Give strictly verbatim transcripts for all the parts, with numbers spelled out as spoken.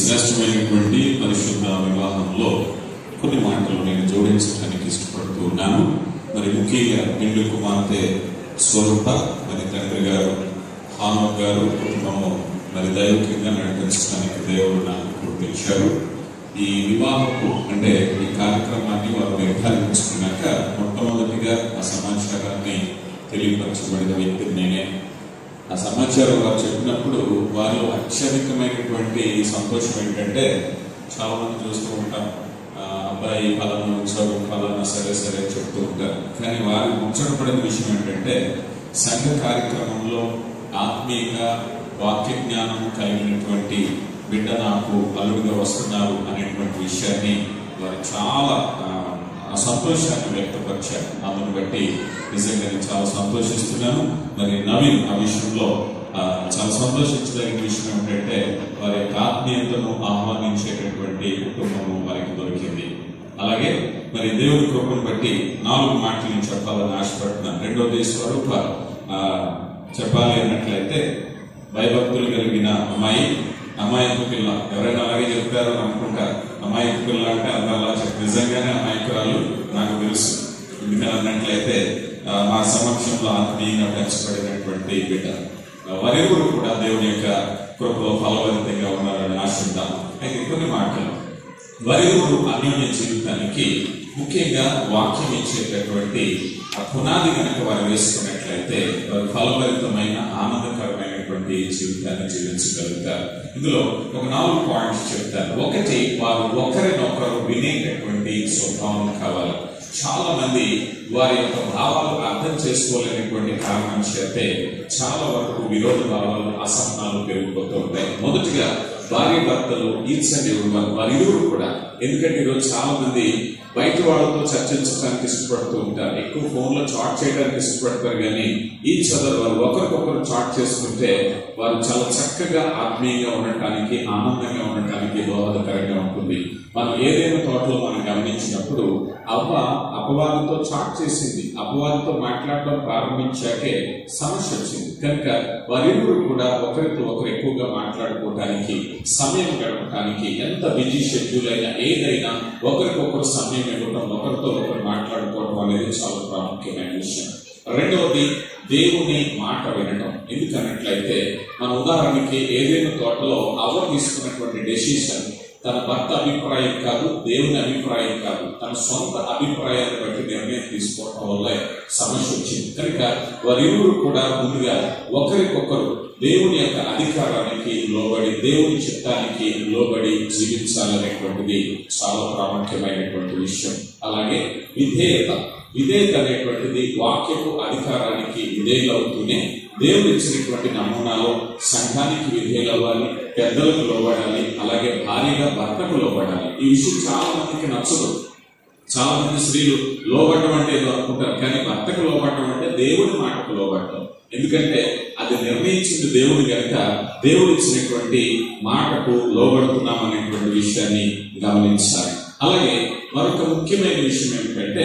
श्रेष्ठమైనటువంటి పరిశుద్ధ వివాహంలో కొన్ని మాటలు నేను జోడించడానికి ఇష్టపడుతున్నాను। మరి ముఖ్యంగా పెళ్లి కుమార్తె స్వరూప మరి తండ్రి గారు హానో గారు కుటుంబము మరి దైవికంగా నడిపించడానికి దేవుడు నాకు గుర్తించారు। ఈ వివాహపు అంటే ఈ కార్యక్రమాన్ని వారు నిర్ధారించుకున్నాక మొట్టమొదటిగా ఆ సమాచారాన్ని తెలియపరచబడిన వ్యక్తిని నేనే। ఆ సమాచారం వారు చెప్పినప్పుడు వారు అత్యధికమైనటువంటి సంతోషం ఏంటంటే చాలా మంది చూస్తూ ఉంటాం అబ్బాయి ఫలానా ఉత్సవం ఫలానా సరే సరే చెప్తూ ఉంటారు, కానీ వారు ముచ్చటపడిన విషయం ఏంటంటే సంఘ కార్యక్రమంలో ఆత్మీయంగా వాక్య జ్ఞానం కలిగినటువంటి బిడ్డ నాకు అల్లుడిగా వస్తున్నారు అనేటువంటి విషయాన్ని వారు చాలా సంతోషాన్ని వ్యక్తపరిచారు। అందును బట్టి నిజంగా నేను చాలా సంతోషిస్తున్నాను। మరి నవీన్ ఆ విషయంలో చాలా సంతోషించదగిన విషయం ఏమిటంటే వారి యొక్క ఆత్మీయతను ఆహ్వానించేటటువంటి కుటుంబము వారికి దొరికింది। అలాగే మరి దేవుని కృపను బట్టి నాలుగు మాటలు నేను చెప్పాలని ఆశపడుతున్నాను। రెండోది స్వరూప చెప్పాలి అన్నట్లయితే భయభక్తులు కలిగిన అమ్మాయి, అమాయకు పిల్ల, ఎవరైనా అలాగే చెప్పారో అనుకుంటారు అమాయకు పిల్ల అంటే అందరూ అలా చెప్పి నిజంగానే అమాయకురాలు నాకు తెలుసు। ఎందుకని అన్నట్లయితే మా సమక్షంలో ఆత్మీయంగా పెంచబడినటువంటి బిడ్డ వారెవరు కూడా దేవుని యొక్క కృపలో ఫలవంతంగా ఉన్నారని ఆశిద్దాం। అయితే కొన్ని మాటలు వారెవరు అన్యోన్య జీవితానికి ముఖ్యంగా వాక్యం ఇచ్చేటటువంటి ఆ పునాది కనుక వారు వేసుకున్నట్లయితే వారు ఫలవంతమైన ఆనందకరమైనటువంటి జీవితాన్ని జీవించగలుగుతారు। ఇందులో ఒక నాలుగు పాయింట్స్ చెప్తారు। ఒకటి, వారు ఒకరినొకరు వినేటటువంటి స్వభావం కావాలి। చాలా మంది వారి యొక్క భావాలు అర్థం చేసుకోలేనటువంటి కారణం చేస్తే చాలా వరకు విరోధ భావాలు అసహనాలు పెరిగిపోతూ ఉంటాయి। మొదటిగా భార్య భర్తలు ఈర్ష్య వారిరువురు కూడా, ఎందుకంటే ఈరోజు చాలా మంది బయట వాళ్ళతో చర్చించడానికి ఇష్టపడుతూ ఉంటారు, ఎక్కువ ఫోన్ లో చాట్ చేయడానికి ఇష్టపడతారు, కానీ ఈ చదువు వారు ఒకరికొకరు చాట్ చేసుకుంటే వారు చాలా చక్కగా ఆత్మీయంగా ఉండటానికి ఆనందంగా ఉండటానికి దోహదకరంగా ఉంటుంది। మనం ఏదైనా తోటలో మనం గమనించినప్పుడు అవ్వ అపవాదంతో చాట్ చేసింది, అపవాదంతో మాట్లాడడం ప్రారంభించాకే సమస్య వచ్చింది, కనుక వారిరువురు కూడా ఒకరితో ఒకరు ఎక్కువగా మాట్లాడుకోవడానికి సమయం గడపడానికి ఎంత బిజీ షెడ్యూల్ అయినా ఏదైనా ఒకరికొకరు సమయం ఇవ్వడం ఒకరితో ఒకరు మాట్లాడుకోవడం అనేది చాలా ప్రాముఖ్యమైన విషయం। రెండవది దేవుని మాట వినడం, ఎందుకన్నట్లయితే మన ఉదాహరణకి ఏదైనా తోటలో అవ్వ తీసుకున్నటువంటి డెసిషన్ తన భర్త అభిప్రాయం కాదు, దేవుని అభిప్రాయం కాదు, తన సొంత అభిప్రాయాన్ని బట్టి నిర్ణయం తీసుకోవడం వల్ల సమస్య వచ్చింది। కనుక వారిరువురు కూడా ముందుగా ఒకరికొకరు దేవుని యొక్క అధికారానికి లోబడి దేవుని చిత్తానికి లోబడి జీవించాలనేటువంటిది చాలా ప్రాముఖ్యమైనటువంటి విషయం। అలాగే విధేయత, విధేయత అనేటువంటిది వాక్యపు అధికారానికి విధేయులవుతూనే దేవుడు ఇచ్చినటువంటి నమూనాలో సంఘానికి విధేయులవ్వాలి, పెద్దలకు లోబడాలి, అలాగే భార్యగా భర్తకు లోబడాలి। ఈ విషయం చాలా మందికి నచ్చదు। చాలా మంది స్త్రీలు లోబడడం అంటే ఏదో అనుకుంటారు, కానీ భర్తకు లోబడడం అంటే దేవుడి మాటకు లోబడడం, ఎందుకంటే అది నిర్ణయించింది దేవుడు కనుక దేవుడు ఇచ్చినటువంటి మాటకు లోబడుతున్నాం అనేటువంటి విషయాన్ని గమనించాలి। అలాగే మరొక ముఖ్యమైన విషయం ఏమిటంటే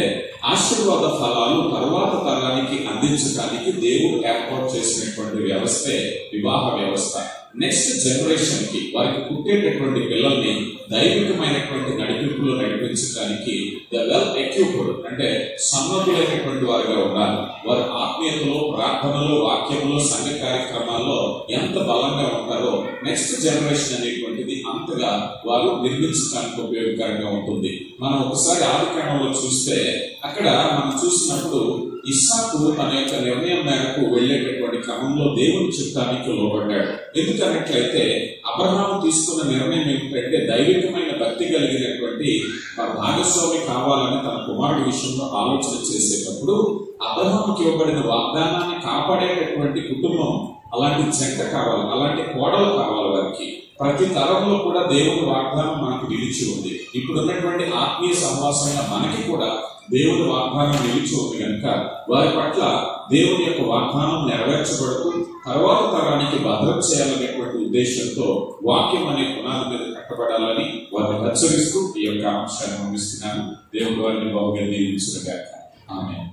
ఆశీర్వాద ఫలాలు తర్వాత తరానికి అందించడానికి దేవుడు ఏర్పాటు చేసినటువంటి వ్యవస్థే వివాహ వ్యవస్థ। నెక్స్ట్ జనరేషన్ కి వారికి పుట్టేటటువంటి పిల్లల్ని దైవికమైనటువంటి నడిపింపులో నడిపించడానికి ద వెల్ ఎక్విప్డ్ అంటే సన్నద్ధులైనటువంటి వారిగా ఉండాలి। వారు ఆత్మీయతలో ప్రార్థనలో వాక్యంలో సంఘ కార్యక్రమాల్లో ఎంత బలంగా ఉంటారో నెక్స్ట్ జనరేషన్ అనేటువంటిది అంతగా వారు నిర్మించడానికి ఉపయోగకరంగా ఉంటుంది। మనం ఒకసారి ఆది కాండంలో చూస్తే అక్కడ మనం చూసినప్పుడు ఇస్సాకు తన యొక్క నిర్ణయం మేరకు వెళ్ళేటటువంటి క్రమంలో దేవుని చిత్తానికి లోబడ్డాడు। ఎందుకన్నట్లయితే అబ్రహాము తీసుకున్న నిర్ణయం ఏమిటంటే దైవికమైన భక్తి కలిగినటువంటి భాగస్వామి కావాలని తన కుమారుడి విషయంలో ఆలోచన చేసేటప్పుడు అబ్రహాముకి ఇవ్వబడిన వాగ్దానాన్ని కాపాడేటటువంటి కుటుంబం అలాంటి జంట కావాలి, అలాంటి కోడలు కావాలి వారికి। ప్రతి తరంలో కూడా దేవుని వాగ్దానం మనకు నిలిచి ఉంది। ఇప్పుడు ఉన్నటువంటి ఆత్మీయ సంభాషణ మనకి కూడా దేవుని వాగ్దానం నిలిచి ఉంది కనుక వారి పట్ల దేవుని యొక్క వాగ్దానం నెరవేర్చబడుతూ తర్వాత తరానికి భద్రం చేయాలనేటువంటి ఉద్దేశంతో వాక్యం అనే పునాది మీద కట్టబడాలని వారిని హెచ్చరిస్తూ ఈ యొక్క అంశాన్ని పంపిస్తున్నాను। దేవుడు వారిని బాగుగా దీవించుగాక, ఆమేన్।